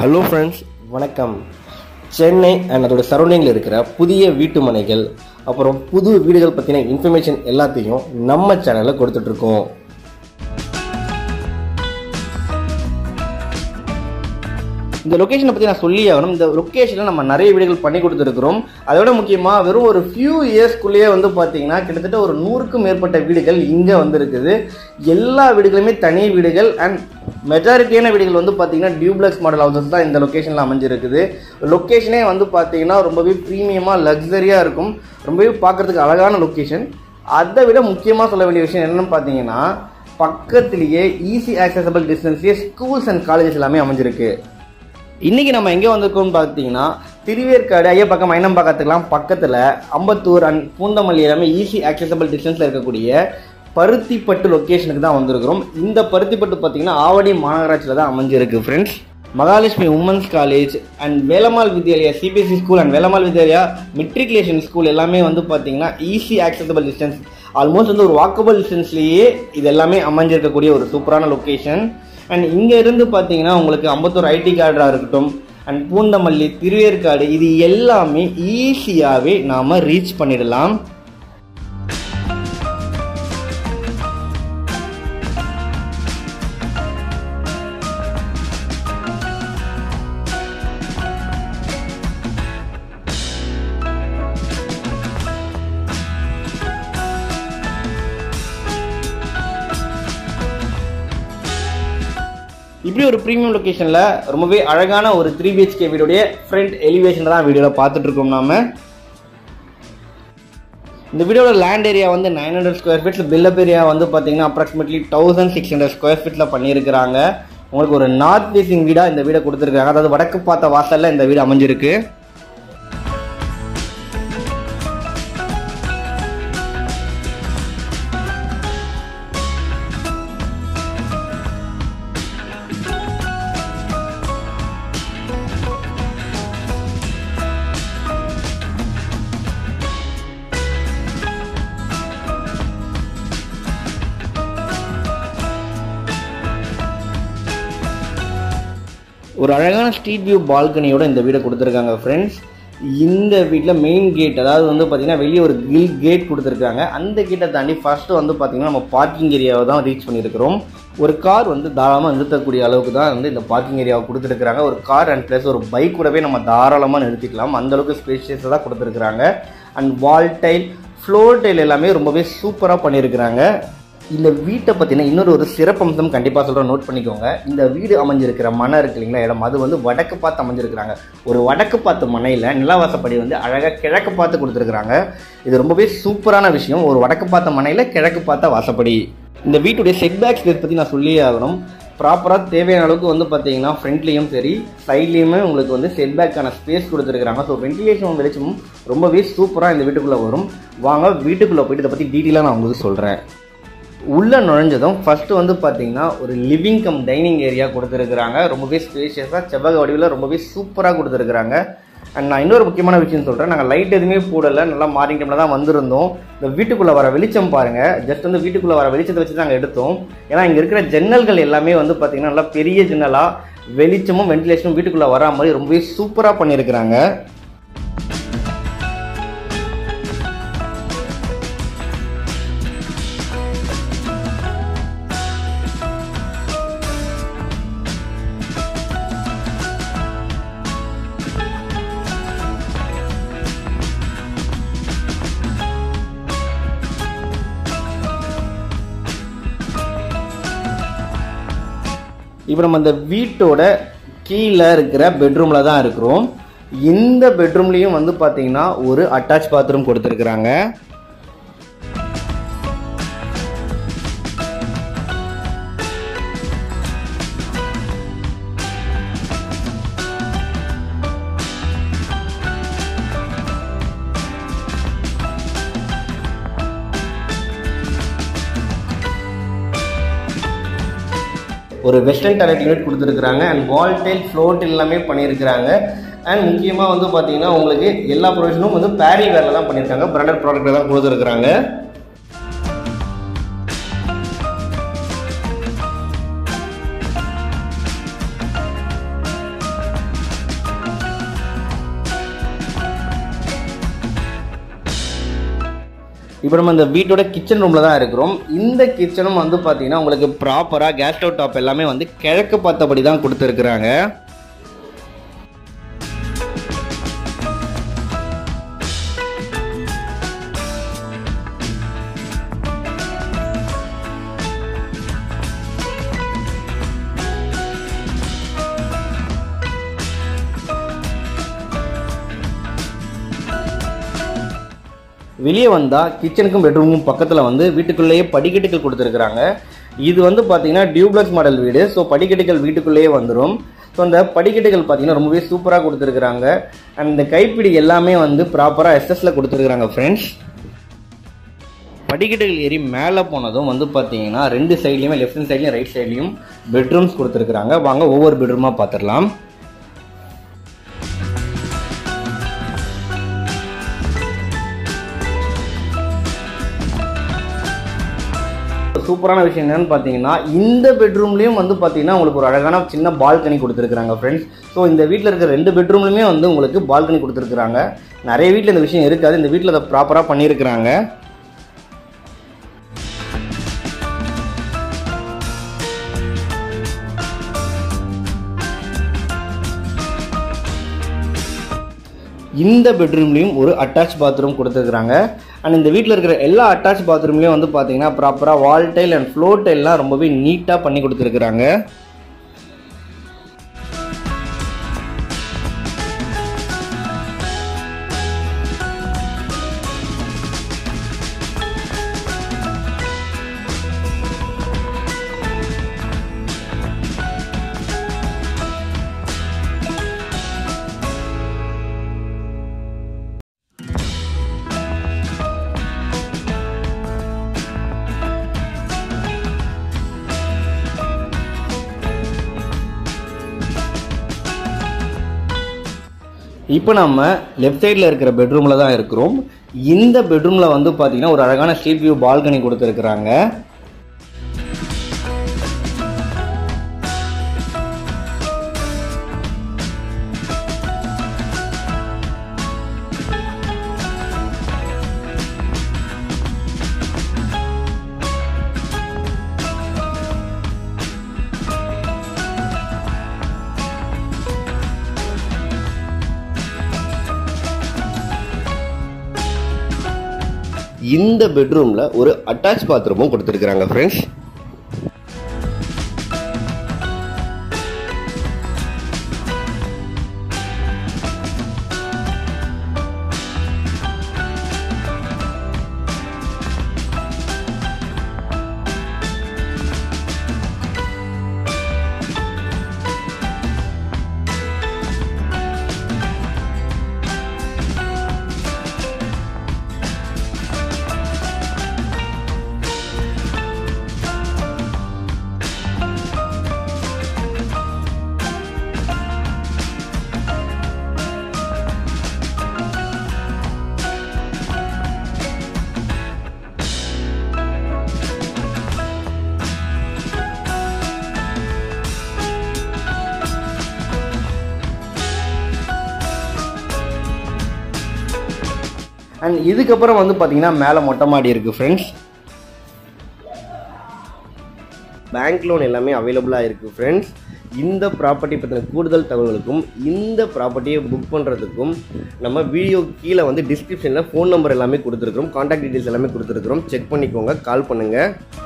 Hello friends, வணக்கம். Chennai and அதோட சரௌண்டிங்கில் இருக்கிற புதிய வீட்டு மனைகள் அப்புறம் புது வீடுகள் பற்றின இன்ஃபர்மேஷன் எல்லாத்தையும் நம்ம சேனலில் கொடுத்துட்ருக்கோம். இந்த லொக்கேஷனை பற்றி நான் சொல்லி ஆகணும். இந்த லொக்கேஷனில் நம்ம நிறைய வீடுகள் பண்ணி கொடுத்துருக்குறோம். அதோட முக்கியமாக வெறும் ஒரு ஃபியூ இயர்ஸ்குள்ளேயே வந்து பார்த்திங்கன்னா கிட்டத்தட்ட ஒரு 100க்கும் மேற்பட்ட வீடுகள் இங்கே வந்துருக்குது. எல்லா வீடுகளுமே தனி வீடுகள் அண்ட் மெஜாரிட்டியான வீடுகள் வந்து பார்த்திங்கன்னா டியூப்ளக்ஸ் மாடல் ஹவுசஸ் தான் இந்த லொக்கேஷனில் அமைஞ்சிருக்குது. லொக்கேஷனே வந்து பார்த்திங்கன்னா ரொம்பவே ப்ரீமியமாக லக்ஸரியாக இருக்கும். ரொம்பவே பார்க்குறதுக்கு அழகான லொக்கேஷன். அதை விட முக்கியமாக சொல்ல வேண்டிய விஷயம் என்னென்னு பார்த்திங்கன்னா பக்கத்துலேயே ஈஸி ஆக்சசபிள் டிஸ்டன்ஸ்லேயே ஸ்கூல்ஸ் அண்ட் காலேஜஸ் எல்லாமே அமைஞ்சிருக்கு. இன்றைக்கி நம்ம எங்கே வந்திருக்கோம்னு பார்த்தீங்கன்னா திருவேற்காடு ஐயப்பாக்கம் ஐனம்பாக்கத்துக்குலாம் பக்கத்தில் அம்பத்தூர் அண்ட் பூந்தமல்லி எல்லாமே ஈஸி ஆக்சசபிள் டிஸ்டன்ஸில் இருக்கக்கூடிய பருத்திப்பட்டு லொக்கேஷனுக்கு தான் வந்திருக்கிறோம். இந்த பருத்திப்பட்டு பார்த்திங்கன்னா ஆவடி மாநகராட்சியில் தான் அமைஞ்சிருக்கு. Friends, Mahalakshmi women's college and Velammal Vidyalaya CBSE school and Velammal Vidyalaya matriculation school எல்லாமே வந்து பார்த்திங்கன்னா ஈஸி ஆக்சசபிள் டிஸ்டன்ஸ், ஆல்மோஸ்ட் வந்து ஒரு வாக்கபிள் டிஸ்டன்ஸ்லேயே இது எல்லாமே அமைஞ்சிருக்கக்கூடிய ஒரு சூப்பரான லொக்கேஷன். அண்ட் இங்கே இருந்து பார்த்தீங்கன்னா உங்களுக்கு அம்பத்தூர் ஐடி கார்டாக இருக்கட்டும் அண்ட் பூந்தமல்லி, திருவேற்காடு இது எல்லாமே ஈஸியாகவே நாம் ரீச் பண்ணிடலாம். இப்படி ஒரு ப்ரீமியம் லொக்கேஷனில் ரொம்பவே அழகான ஒரு 3BHK வீடுடைய ஃப்ரண்ட் எலிவேஷனில் தான் வீடியோவில் பார்த்துட்ருக்கோம். நாம் இந்த வீடியோவில் லேண்ட் ஏரியா வந்து 900 ஸ்கொயர் ஃபீட்டில், பில்லப் ஏரியா வந்து பார்த்திங்கன்னா அப்ராக்சிமேட்லி 1600 ஸ்கொயர் ஃபீட்டில் பண்ணியிருக்கிறாங்க. உங்களுக்கு ஒரு நார்த் ஃபேசிங் வீடாக இந்த வீடை கொடுத்துருக்காங்க. அதாவது வடக்கு பார்த்த வாசலில் இந்த வீடு அமைஞ்சிருக்கு. ஒரு அழகான ஸ்ட்ரீட் வியூ பால்கனியோட இந்த வீடை கொடுத்துருக்காங்க. ஃப்ரெண்ட்ஸ், இந்த வீட்டில் மெயின் கேட், அதாவது வந்து பார்த்திங்கன்னா வெளியே ஒரு கிரில் கேட் கொடுத்துருக்காங்க. அந்த கேட்டை தாண்டி ஃபஸ்ட்டு வந்து பார்த்திங்கன்னா நம்ம பார்க்கிங் ஏரியாவை தான் ரீச் பண்ணியிருக்கிறோம். ஒரு கார் வந்து தாராளமாக நிறுத்தக்கூடிய அளவுக்கு தான் வந்து இந்த பார்க்கிங் ஏரியாவை கொடுத்துருக்குறாங்க. ஒரு கார் அண்ட் ப்ளஸ் ஒரு பைக் கூடவே நம்ம தாராளமாக நிறுத்திக்கலாம். அந்தளவுக்கு ஸ்பேஷியஸாக தான் கொடுத்துருக்குறாங்க. And wall tile, floor tile எல்லாமே ரொம்பவே சூப்பராக பண்ணியிருக்கிறாங்க. இந்த வீட்டை பற்றின இன்னொரு ஒரு சிறப்பம்சம் கண்டிப்பாக சொல்கிறேன், நோட் பண்ணிக்கோங்க. இந்த வீடு அமைஞ்சிருக்கிற மனை இருக்கு இல்லைங்களா, இடம் அது வந்து வடக்கு பார்த்து அமைஞ்சிருக்கிறாங்க. ஒரு வடக்கு பார்த்து மனையில் நிலவாசப்படி வந்து அழகாக கிழக்கு பார்த்து கொடுத்துருக்குறாங்க. இது ரொம்பவே சூப்பரான விஷயம், ஒரு வடக்கு பார்த்த மனையில் கிழக்கு பார்த்த வாசப்படி. இந்த வீட்டுடைய செட்பேக்ஸ் இதை பற்றி நான் சொல்லியே ஆகணும். ப்ராப்பராக தேவையான அளவுக்கு வந்து பார்த்திங்கன்னா ஃப்ரண்ட்லேயும் சரி சைட்லேயுமே உங்களுக்கு வந்து செட்பேக்கான ஸ்பேஸ் கொடுத்துருக்குறாங்க. ஸோ வென்டிலேஷன் வெளிச்சமும் ரொம்பவே சூப்பராக இந்த வீட்டுக்குள்ளே வரும். வாங்க வீட்டுக்குள்ளே போய்ட்டு இதை பற்றி டீட்டெயிலாக நான் உங்களுக்கு சொல்கிறேன். உள்ளே நுழைஞ்சதும் ஃபஸ்ட்டு வந்து பார்த்திங்கன்னா ஒரு லிவிங் கம் டைனிங் ஏரியா கொடுத்துருக்குறாங்க. ரொம்பவே ஸ்பேஷியஸாக செவ்வக வடிவில் ரொம்பவே சூப்பராக கொடுத்துருக்குறாங்க. அண்ட் நான் இன்னொரு முக்கியமான விஷயம் சொல்கிறேன், நாங்கள் லைட் எதுவுமே போடலை, நல்லா மார்னிங் டைமில் தான் வந்திருந்தோம். இந்த வீட்டுக்குள்ளே வர வெளிச்சம் பாருங்கள், ஜஸ்ட் வந்து வீட்டுக்குள்ளே வர வெளிச்சத்தை வச்சு நாங்கள் எடுத்தோம். ஏன்னா இங்கே இருக்கிற ஜன்னல்கள் எல்லாமே வந்து பார்த்திங்கன்னா நல்லா பெரிய ஜன்னலாக வெளிச்சமும் வென்டிலேஷனும் வீட்டுக்குள்ளே வரா மாதிரி ரொம்பவே சூப்பராக பண்ணியிருக்கிறாங்க. இப்போ நம்ம இந்த வீட்டோட கீழே இருக்கிற பெட்ரூமில் தான் இருக்கிறோம். இந்த பெட்ரூம்லேயும் வந்து பார்த்திங்கன்னா ஒரு அட்டாச் பாத்ரூம் கொடுத்துருக்குறாங்க. ஒரு வெஸ்டர்ன் டாய்லெட் யூனிட் கொடுத்துருக்குறாங்க. And wall tile, floor tile எல்லாமே பண்ணியிருக்கிறாங்க. அண்ட் முக்கியமாக வந்து பார்த்திங்கன்னா உங்களுக்கு எல்லா ப்ரொவிஷனும் வந்து பேரி வேரில் தான் பண்ணியிருக்காங்க, பிராண்டட் ப்ராடக்ட்டில் தான் கொடுத்துருக்குறாங்க. இப்போ நம்ம இந்த வீட்டோட கிச்சன் ரூமில் தான் இருக்கிறோம். இந்த கிச்சனும் வந்து பார்த்தீங்கன்னா உங்களுக்கு ப்ராப்பராக கேஸ் ஸ்டவ் டாப் எல்லாமே வந்து கிழக்கு பார்த்தபடி தான் கொடுத்துருக்குறாங்க. வெளியே வந்தால் கிச்சனுக்கும் பெட்ரூமுக்கும் பக்கத்தில் வந்து வீட்டுக்குள்ளேயே படிக்கட்டுகள் கொடுத்துருக்குறாங்க. இது வந்து பார்த்திங்கன்னா டியூப்ளக்ஸ் மாடல் வீடு. ஸோ படிக்கட்டுகள் வீட்டுக்குள்ளேயே வந்துடும். ஸோ அந்த படிக்கட்டுகள் பார்த்திங்கன்னா ரொம்பவே சூப்பராக கொடுத்துருக்குறாங்க. அண்ட் இந்த கைப்பிடி எல்லாமே வந்து ப்ராப்பராக எஸ்எஸில் கொடுத்துருக்குறாங்க ஃப்ரெண்ட்ஸ். படிக்கட்டுகள் ஏறி மேலே போனதும் வந்து பார்த்திங்கன்னா ரெண்டு சைட்லேயுமே லெஃப்ட் ஹேண்ட் சைட்லேயும் ரைட் சைட்லேயும் பெட்ரூம்ஸ் கொடுத்துருக்குறாங்க. வாங்க ஒவ்வொரு பெட்ரூமாக பார்த்துடலாம். சூப்பரான விஷயம் என்னன்னு பார்த்தீங்கன்னா இந்த பெட்ரூம்லேயும் வந்து பார்த்தீங்கன்னா உங்களுக்கு ஒரு அழகான சின்ன பால்கனி கொடுத்துருக்குறாங்க ஃப்ரெண்ட்ஸ். ஸோ இந்த வீட்டில் இருக்கிற ரெண்டு பெட்ரூம்லையுமே வந்து உங்களுக்கு பால்கனி கொடுத்துருக்குறாங்க. நிறைய வீட்டில் இந்த விஷயம் இருக்காது, இந்த வீட்டில் அதை ப்ராப்பராக பண்ணியிருக்கிறாங்க. இந்த பெட்ரூம்லேயும் ஒரு அட்டாச் பாத்ரூம் கொடுத்துருக்குறாங்க. அண்ட் இந்த வீட்டில் இருக்கிற எல்லா அட்டாச் பாத்ரூம்லேயும் வந்து பார்த்தீங்கன்னா ப்ராப்பராக வால் டைல் அண்ட் ஃப்ளோர் டைல்லாம் ரொம்பவே நீட்டாக பண்ணி கொடுத்துருக்குறாங்க. இப்போ நம்ம லெஃப்ட் சைடில் இருக்கிற பெட்ரூமில் தான் இருக்கிறோம். இந்த பெட்ரூமில் வந்து பார்த்திங்கன்னா ஒரு அழகான ஸ்ட்ரீட் வியூ பால்கனி கொடுத்துருக்குறாங்க. இந்த பெட்ரூமில் ஒரு அட்டாச் பாத்ரூமும் கொடுத்துருக்குறாங்க ஃப்ரெண்ட்ஸ். அண்ட் இதுக்கப்புறம் வந்து பார்த்தீங்கன்னா மேலே மொட்டை மாடி இருக்குது ஃப்ரெண்ட்ஸ். பேங்க் லோன் எல்லாமே அவைலபிளாக இருக்குது ஃப்ரெண்ட்ஸ். இந்த ப்ராப்பர்ட்டி பற்றின கூடுதல் தகவல்களுக்கும் இந்த ப்ராப்பர்ட்டியை புக் பண்ணுறதுக்கும் நம்ம வீடியோ கீழே வந்து டிஸ்கிரிப்ஷனில் ஃபோன் நம்பர் எல்லாமே கொடுத்துருக்குறோம், கான்டாக்ட் டீட்டெயில்ஸ் எல்லாமே கொடுத்துருக்குறோம். செக் பண்ணிக்கோங்க, கால் பண்ணுங்கள்.